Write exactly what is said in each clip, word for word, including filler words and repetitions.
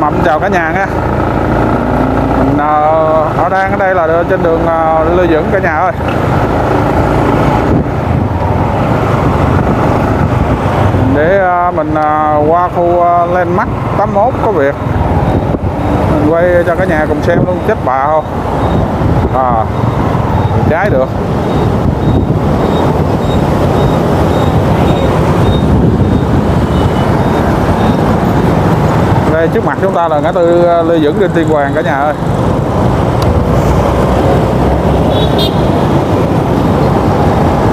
Mậm chào cả nhà nha. Mình ở đang ở đây là trên đường Lê Dưỡng cả nhà ơi. Để mình qua khu Landmark tám mốt có việc. Mình quay cho cả nhà cùng xem luôn, chết bà không. À, trái được. Đây trước mặt chúng ta là ngã tư Lê Dưỡng Đinh Tiên Hoàng cả nhà ơi.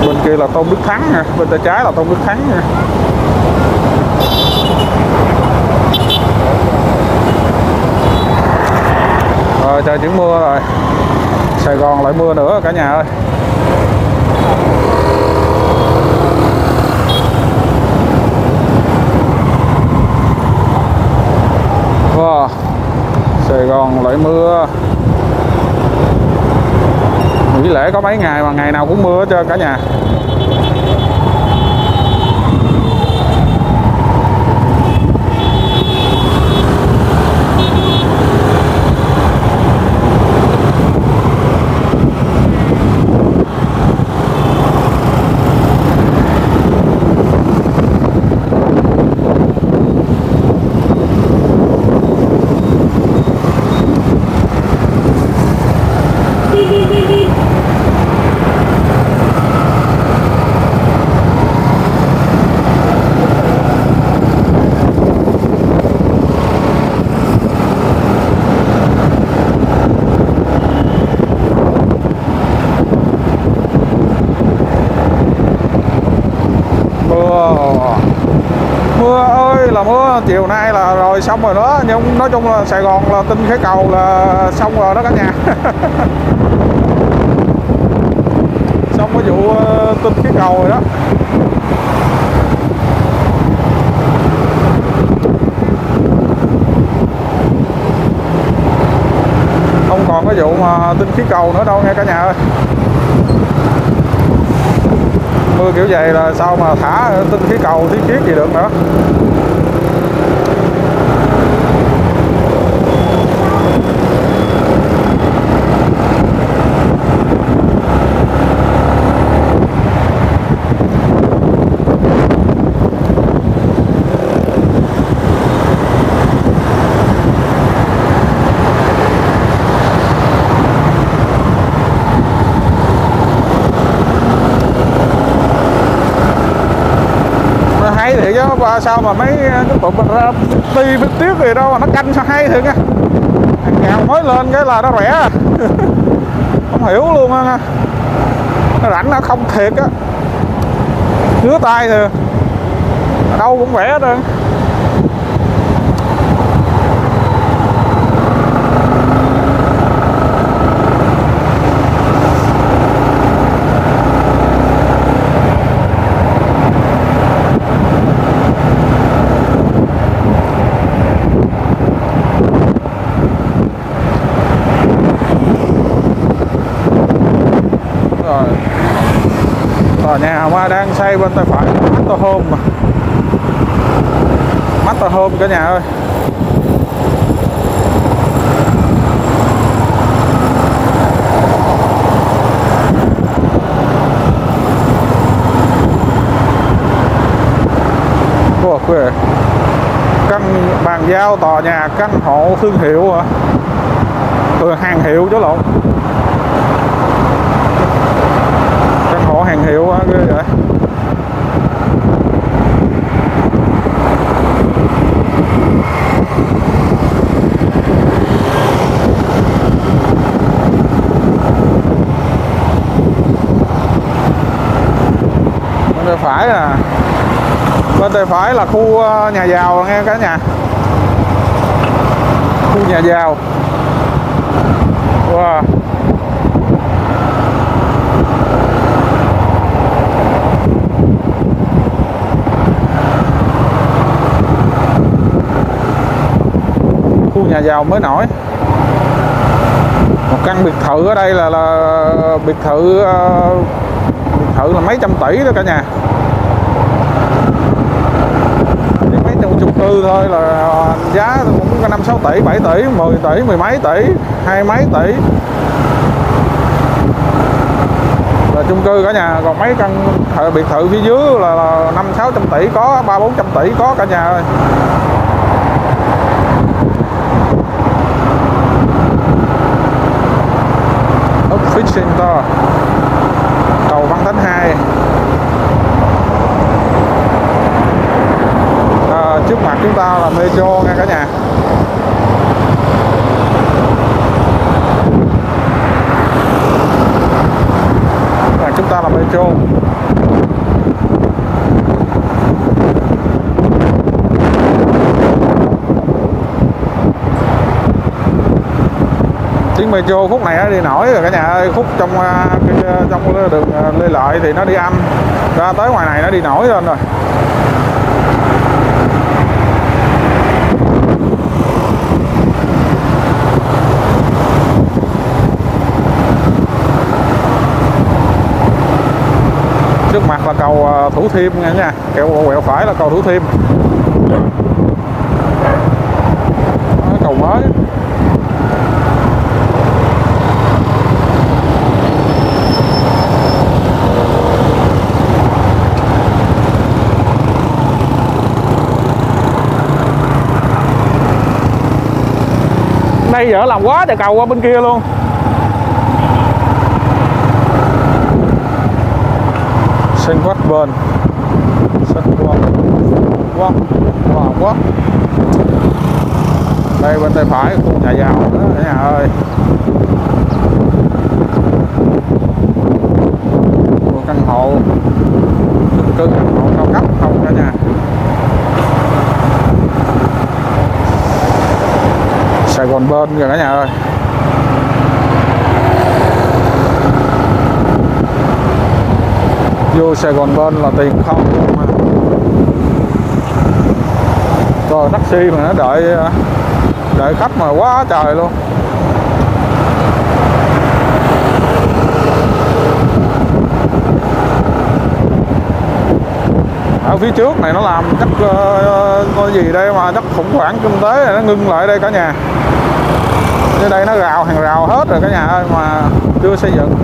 Bên kia là Tôn Đức Thắng nè, bên tay trái là Tôn Đức Thắng nè. Rồi trời chuyển mưa rồi. Sài Gòn lại mưa nữa cả nhà ơi. Wow, Sài Gòn lại mưa. Nghỉ lễ có mấy ngày mà ngày nào cũng mưa hết trơn cả nhà. Chiều nay là rồi xong rồi đó, nhưng nói chung là Sài Gòn là tin cái cầu là xong rồi đó cả nhà. Xong cái vụ tin cái cầu rồi đó. Không còn cái vụ mà tin khí cầu nữa đâu nghe cả nhà ơi. Mưa kiểu vậy là sao mà thả tin khí cầu thiết kiết gì được nữa. Sao mà mấy cái tụi mình ra ti vứt tiếc gì đâu mà nó canh sao hay thiệt á. Hàng gạo mới lên cái là nó rẻ. Không hiểu luôn á. Nó rảnh nó không thiệt á. Ngứa tay thì đâu cũng rẻ hết trơn. Nhà qua đang xây bên tay phải Master Home mà. Master Home cả nhà ơi. Ủa, căn bàn giao tòa nhà căn hộ thương hiệu hả? Từ hàng hiệu chứ lộn. Hàng hiệu á, ghê vậy. Bên tay phải là bên tay phải là khu nhà giàu nghe cả nhà. Khu nhà giàu. Wow. Nhà giàu mới nổi. Một căn biệt thự ở đây là, là biệt thự uh, biệt thự là mấy trăm tỷ đó cả nhà. Mấy trăm chục tỷ tư thôi là giá cũng có năm, sáu tỷ, bảy tỷ, mười tỷ, mười mấy tỷ, hai mấy tỷ là chung cư cả nhà. Còn mấy căn biệt thự phía dưới là năm, sáu trăm tỷ có, ba, bốn trăm tỷ có cả nhà ơi. Ốc Fishing to cầu Văn Thánh hai. Trước mặt chúng ta là metro nha cả nhà. Trước mặt chúng ta là metro. Tiếng metro khúc này nó đi nổi rồi cả nhà ơi, khúc trong trong đường Lê Lợi thì nó đi âm, ra tới ngoài này nó đi nổi lên rồi. Trước mặt là cầu Thủ Thiêm nha nha, kẹo quẹo phải là cầu Thủ Thiêm. Đó, cầu mới. Đây giờ làm quá trời cầu qua bên kia luôn. Sân quát bên sân quát quát quát quát đây bên tay phải khu nhà giàu đó cả nhà ơi. Một căn hộ chung cư, căn hộ cao cấp không cả nhà. Sài Gòn bên rồi cả nhà ơi. Vô Sài Gòn bên là tiền không mà. Rồi taxi mà nó đợi đợi khách mà quá trời luôn. Ở phía trước này nó làm chắc uh, gì đây mà chắc khủng hoảng kinh tế này, nó ngưng lại đây cả nhà. Chứ đây nó rào hàng rào hết rồi cả nhà ơi mà chưa xây dựng.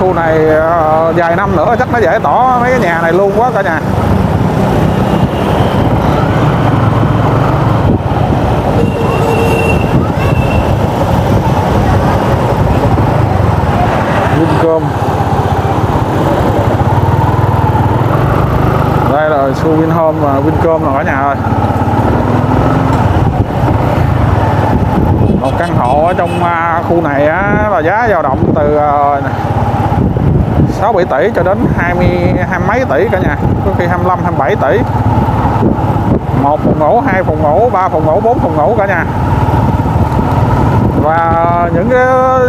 Khu này vài năm nữa chắc nó dễ tỏ mấy cái nhà này luôn quá cả nhà. Vincom. Đây là khu Vinschool và Vincom là cả nhà ơi. Một căn hộ ở trong khu này á, là giá dao động từ sáu, bảy tỷ cho đến hai mươi, hai mấy tỷ cả nhà, có khi hai mươi lăm, hai mươi bảy tỷ. Một phòng ngủ, hai phòng ngủ, ba phòng ngủ, bốn phòng ngủ cả nhà. Và những cái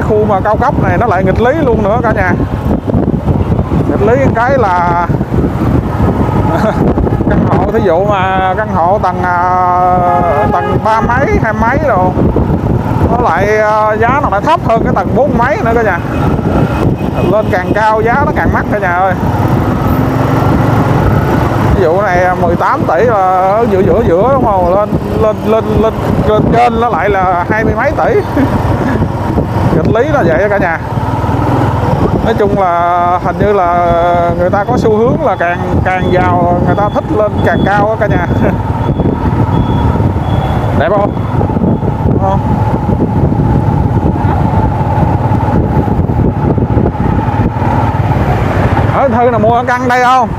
khu mà cao cấp này nó lại nghịch lý luôn nữa cả nhà. Nghịch lý cái là căn hộ, thí dụ mà căn hộ tầng tầng ba mấy, hai mấy rồi nó lại giá nó lại thấp hơn cái tầng bốn mấy nữa cả nhà. Lên càng cao giá nó càng mắc cả nhà ơi. Ví dụ này mười tám tỷ là ở giữa giữa giữa đúng không? Lên lên lên lên lên trên nó lại là hai mươi mấy tỷ. Nghịch lý là vậy đó cả nhà. Nói chung là hình như là người ta có xu hướng là càng càng giàu người ta thích lên càng cao đó cả nhà. Đẹp không? Đúng không? Thư là mua ở căn đây không?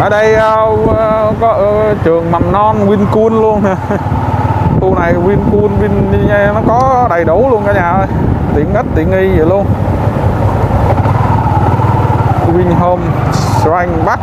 Ở đây có trường mầm non Vinschool luôn. Khu này Vinschool Vin nó có đầy đủ luôn cả nhà ơi. tiện ích tiện nghi vậy luôn. Vincom Sài Bắc.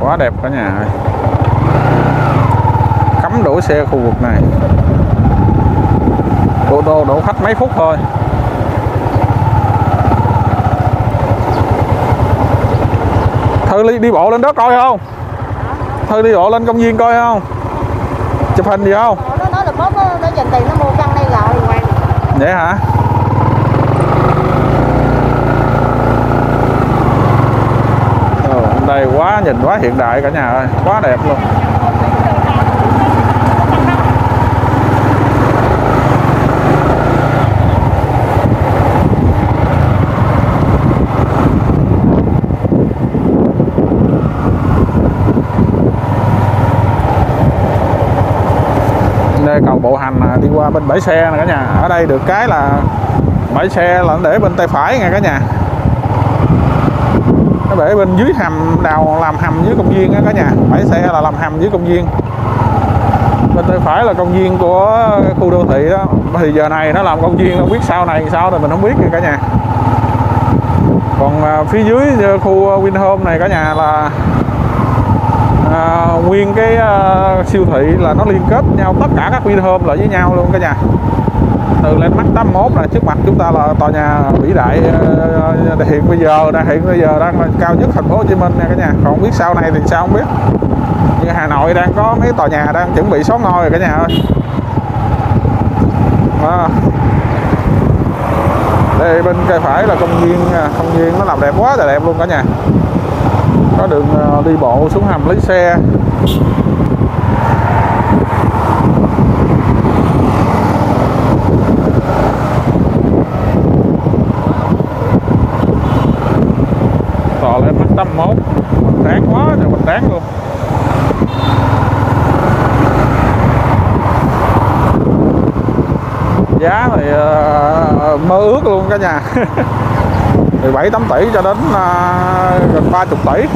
Quá đẹp cả nhà ơi. Cấm đổ xe khu vực này. Ô tô đổ khách mấy phút thôi. Thư đi, đi bộ lên đó coi không? Thư đi bộ lên công viên coi không? Chụp hình gì không? Nó nói là bóp nó dành tiền nó mua căn đây lại rồi. Vậy hả? Đây quá, nhìn quá hiện đại cả nhà ơi, quá đẹp luôn. Đây cầu Bộ Hành à, đi qua bên bãi xe nè cả nhà. Ở đây được cái là bãi xe là để bên tay phải nha cả nhà. Để bên dưới hầm đào làm hầm dưới công viên á cả nhà, bãi xe là làm hầm dưới công viên. Bên tay phải là công viên của khu đô thị đó. Thì giờ này nó làm công viên, không biết sau này sao thì mình không biết nha cả nhà. Còn phía dưới khu Vinhome này cả nhà là à, nguyên cái à, siêu thị là nó liên kết nhau, tất cả các Vinhome lại với nhau luôn cả nhà. Từ Landmark tám mốt là trước mặt chúng ta là tòa nhà vĩ đại hiện bây giờ đang hiện bây giờ đang là cao nhất thành phố Hồ Chí Minh nha cả nhà. Còn không biết sau này thì sao không biết. Nhưng Hà Nội đang có mấy tòa nhà đang chuẩn bị số ngôi rồi cả nhà ơi. À. Đây bên cây phải là công viên, công viên nó làm đẹp quá là đẹp luôn cả nhà. Có đường đi bộ xuống hầm lấy xe. tám mốt, mình đáng quá rồi, mình đáng luôn. Giá thì uh, mơ ước luôn cả nhà. Từ bảy tám tỷ cho đến uh, gần ba mươi tỷ.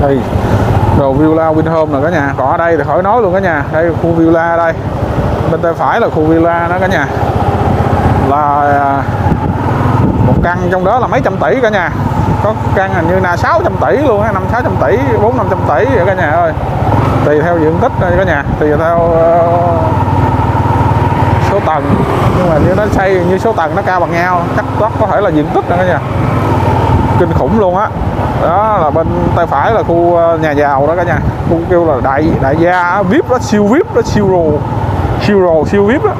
Đây Villa Vinhome nè cả nhà. Còn ở đây thì khỏi nói luôn cả nhà. Đây khu Villa đây. Bên tay phải là khu Villa đó cả nhà. Là một căn trong đó là mấy trăm tỷ cả nhà. Có căn hình như là sáu trăm tỷ luôn á, năm sáu trăm tỷ, bốn năm trăm tỷ vậy cả nhà ơi. Tùy theo diện tích đây cả nhà, tùy theo uh, số tầng. Nhưng mà như nó xây như số tầng nó cao bằng nhau, chắc đó có thể là diện tích nè cả nhà. Kinh khủng luôn á. Đó. Đó là bên tay phải là khu nhà giàu đó cả nhà, khu kêu là đại đại gia vê i pê đó, siêu vê i pê đó, siêu rồ siêu rồ siêu vê i pê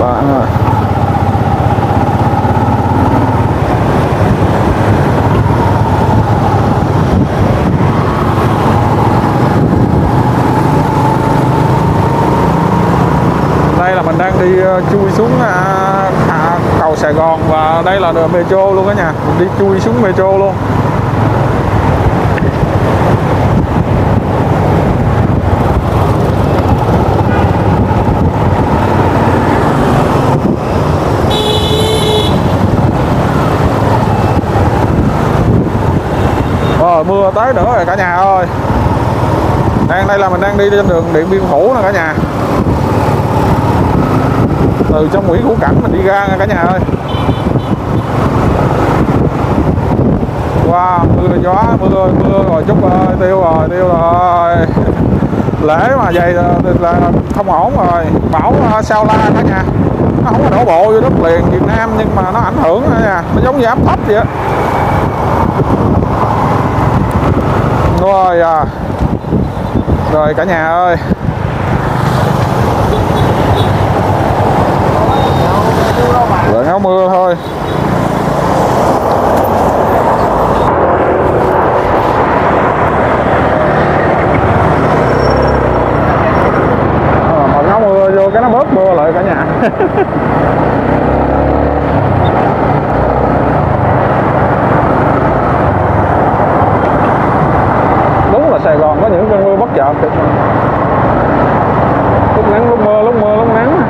đó là... Đây là mình đang đi chui xuống cầu Sài Gòn và đây là đường metro luôn cả nhà, mình đi chui xuống metro luôn. Rồi mưa tới nữa rồi cả nhà ơi. Đang đây là mình đang đi trên đường Điện Biên Phủ nè cả nhà. Từ trong Nguyễn Hữu Cảnh mình đi ra nha cả nhà ơi. Wow, mưa gió, mưa mưa rồi, chút ơi, tiêu rồi, tiêu rồi. Lễ mà vậy là không ổn rồi. Bão sao la cả nhà. Nó không có đổ bộ vô đất liền Việt Nam nhưng mà nó ảnh hưởng cả nhà, nó giống như áp thấp vậy á. Rồi à. Rồi cả nhà ơi, rồi áo mưa thôi. Mặc áo mưa vô cái nó bớt mưa lại cả nhà. Sài Gòn có những cơn mưa bất chợt, lúc nắng lúc mưa, lúc mưa lúc nắng.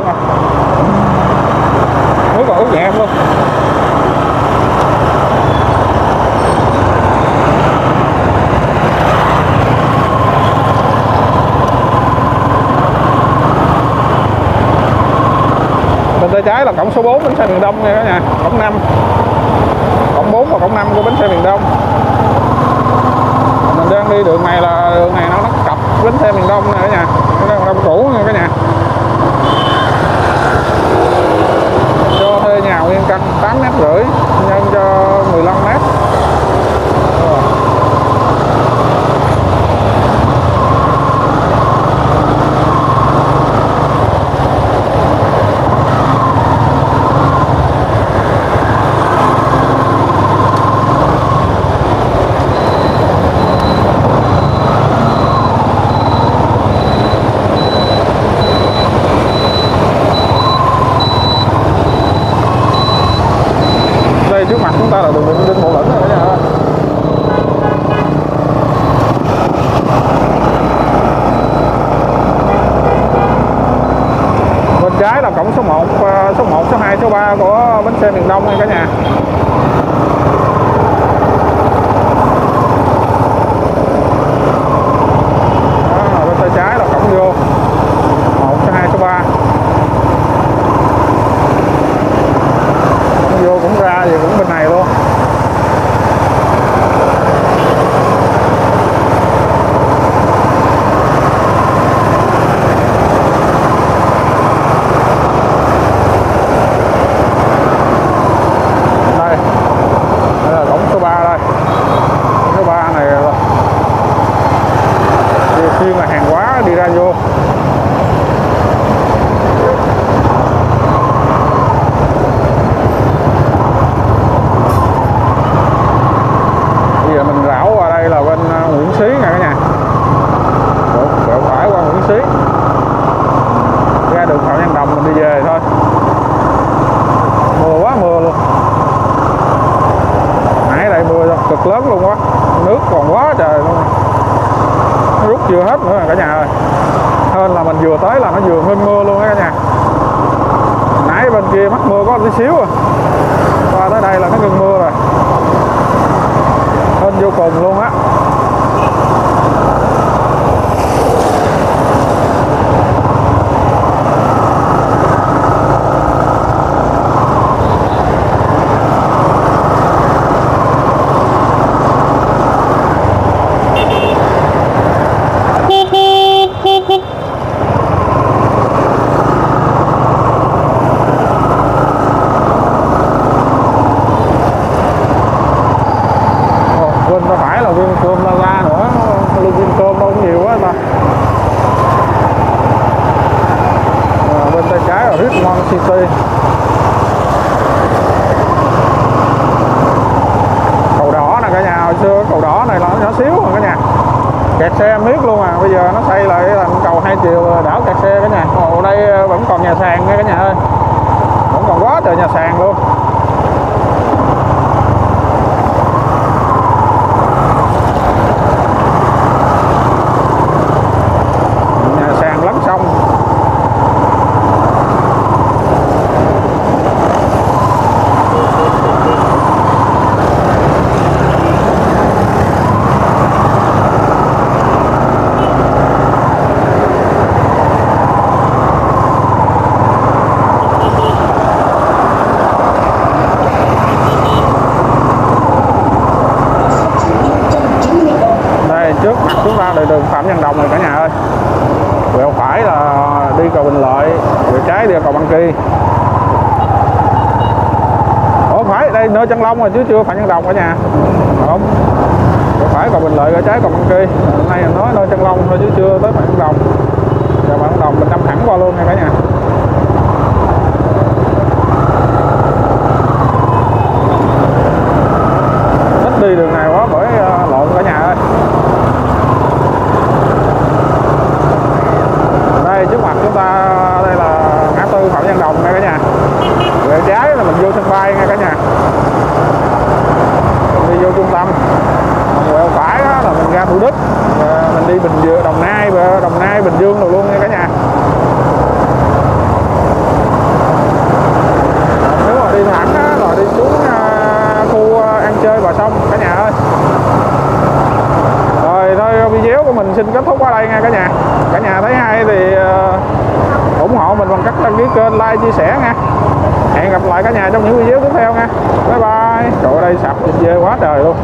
trơn à, mới vào nhẹ luôn. Bên tay trái là cổng số bốn bến xe miền Đông nha cả nhà, cổng năm, cổng bốn và cổng năm của bến xe miền Đông. Mình đang đi đường này là đường này nó nó cặp bến xe miền Đông nha cả nhà, bến xe Đông cũ nha cả nhà. Cho thuê nhà nguyên căn tám mét rưỡi nhân cho mười lăm mét. Trước mặt chúng ta là đường Đinh Bộ Lĩnh rồi đó. Bên trái là cổng số một, số một, số hai, số ba của bến xe miền Đông nha cả nhà. Đó, bên tay trái là cổng vô một, số hai, số ba. Vô cũng ra thì cũng bên này luôn. Đây, đây là cổng số ba đây. Cổng số ba này là điều khiển là hàng hóa đi ra vô. Lớn luôn quá, nước còn quá trời luôn, nó rút chưa hết nữa cả nhà ơi. Hơn là mình vừa tới là nó vừa ngưng mưa luôn á cả nhà. Nãy bên kia mắc mưa có một tí xíu à, qua tới đây là nó ngưng mưa rồi, hên vô cùng luôn á. Chân Long rồi chứ chưa phải Nhân Đồng cả nhà, không phải còn Bình Lợi ở trái còn Văn Kỳ. Hôm nay nói nơi Chân Long thôi chứ chưa tới Nhân Đồng. Giờ Nhân Đồng mình đâm thẳng qua luôn nha cả nhà. Thích đi đường này quá bởi lộn cả nhà ơi. Đây trước mặt chúng ta đây là ngã tư Phạm Nhân Đồng nha cả nhà. Về trái là mình vô sân bay nha cả nhà. Mình đi vô trung tâm, còn quẹo phải đó là mình ra Thủ Đức, mình đi Bình Dương, Đồng Nai, Đồng Nai Bình Dương rồi luôn nha cả nhà. xin kết thúc ở đây nha cả nhà. Cả nhà thấy hay thì uh, ủng hộ mình bằng cách đăng ký kênh, like, chia sẻ nha. Hẹn gặp lại cả nhà trong những video tiếp theo nha. Bye bye. Trời ơi, đây sập dê quá trời luôn.